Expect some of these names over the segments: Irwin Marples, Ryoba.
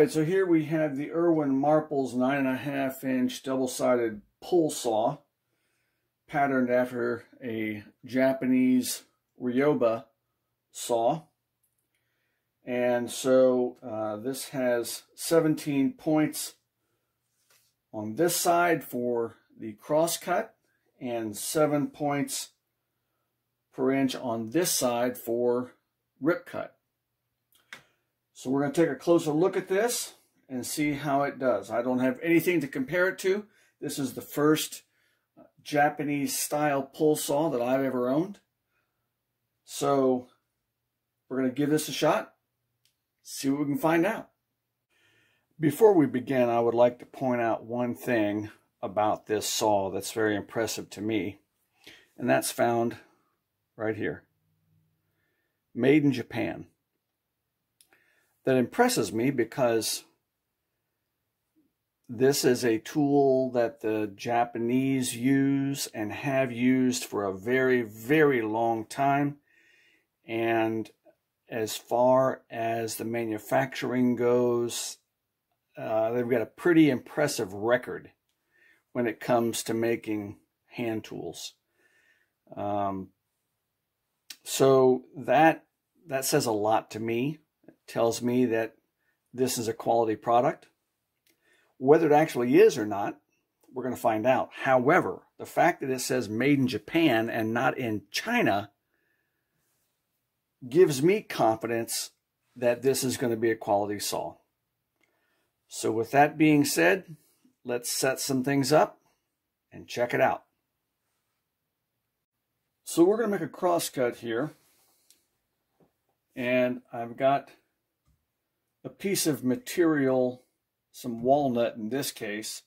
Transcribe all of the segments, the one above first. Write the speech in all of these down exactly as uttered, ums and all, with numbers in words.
right, so here we have the Irwin Marples nine and a half inch double-sided pull saw, patterned after a Japanese Ryoba saw. And so uh, this has seventeen points on this side for the cross cut and seven points per inch on this side for rip cut. So we're going to take a closer look at this and see how it does. I don't have anything to compare it to. This is the first Japanese style pull saw that I've ever owned. So we're going to give this a shot. See what we can find out. Before we begin, I would like to point out one thing about this saw that's very impressive to me, and that's found right here. Made in Japan. That impresses me because this is a tool that the Japanese use and have used for a very, very long time, and as far as the manufacturing goes, uh, they've got a pretty impressive record when it comes to making hand tools. Um, so that, that says a lot to me. It tells me that this is a quality product. Whether it actually is or not, we're going to find out. However, the fact that it says made in Japan and not in China gives me confidence that this is going to be a quality saw. So with that being said, let's set some things up and check it out. So we're going to make a cross cut here, and I've got a piece of material, some walnut in this case.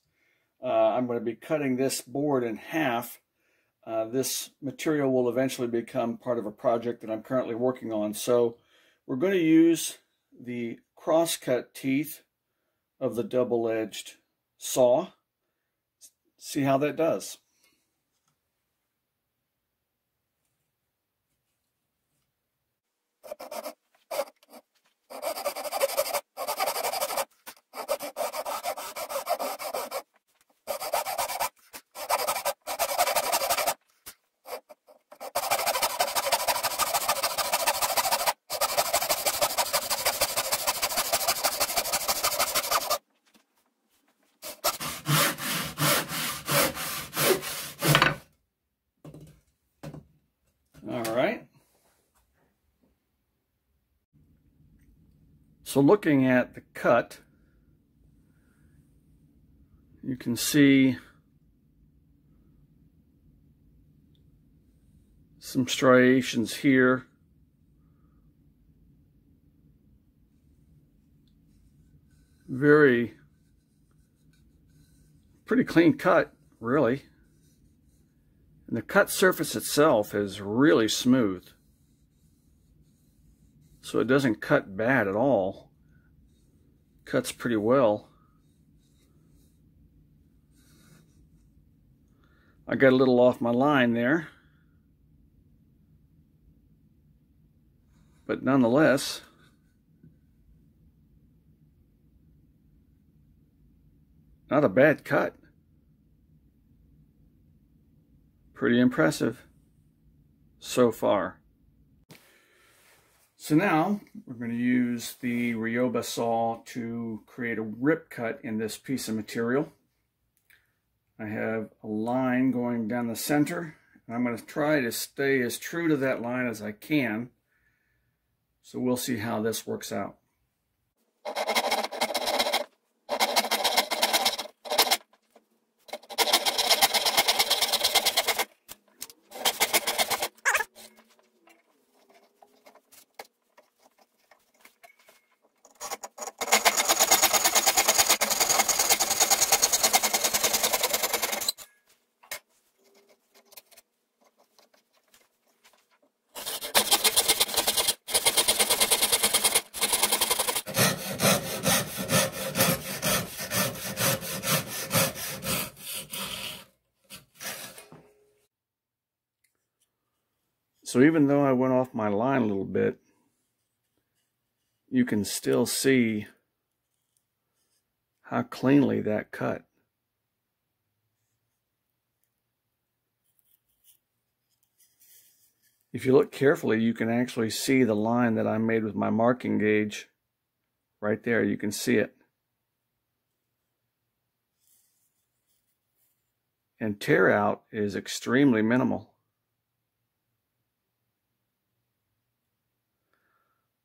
Uh, I'm going to be cutting this board in half. Uh, this material will eventually become part of a project that I'm currently working on. So we're going to use the crosscut teeth of the double-edged saw. See how that does. So looking at the cut, you can see some striations here. Very pretty clean cut, really. And the cut surface itself is really smooth. So it doesn't cut bad at all. Cuts pretty well. I got a little off my line there. But nonetheless, not a bad cut. Pretty impressive so far. So now we're going to use the Ryoba saw to create a rip cut in this piece of material. I have a line going down the center, and I'm going to try to stay as true to that line as I can. So we'll see how this works out. So even though I went off my line a little bit, you can still see How cleanly that cut. If you look carefully, you can actually see the line that I made with my marking gauge. Right there, you can see it. And tear out is extremely minimal.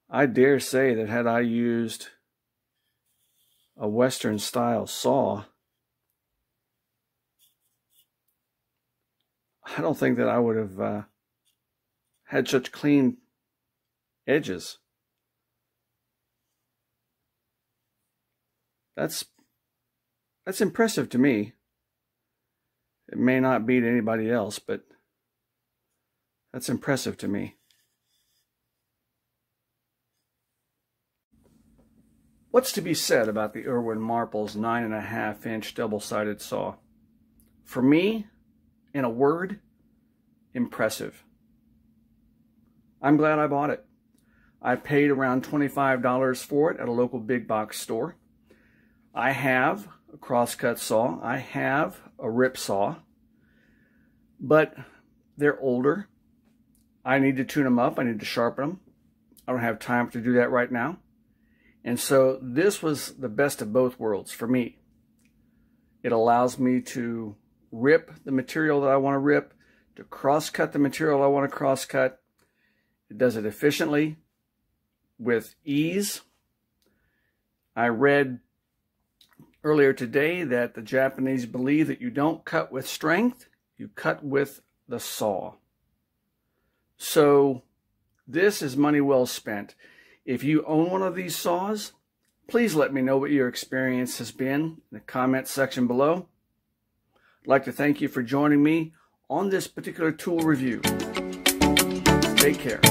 I dare say that had I used a Western style saw, I don't think that I would have uh, had such clean edges. That's that's impressive to me. It may not be to anybody else, but that's impressive to me. What's to be said about the Irwin Marples nine and a half inch double-sided saw? For me, in a word, impressive. I'm glad I bought it. I paid around twenty-five dollars for it at a local big box store. I have a crosscut saw. I have a rip saw, but they're older. I need to tune them up. I need to sharpen them. I don't have time to do that right now. And so this was the best of both worlds for me. It allows me to rip the material that I want to rip, to cross-cut the material I want to cross-cut. It does it efficiently, with ease. I read earlier today that the Japanese believe that you don't cut with strength, you cut with the saw. So this is money well spent. If you own one of these saws, please let me know what your experience has been in the comments section below. I'd like to thank you for joining me on this particular tool review. Take care.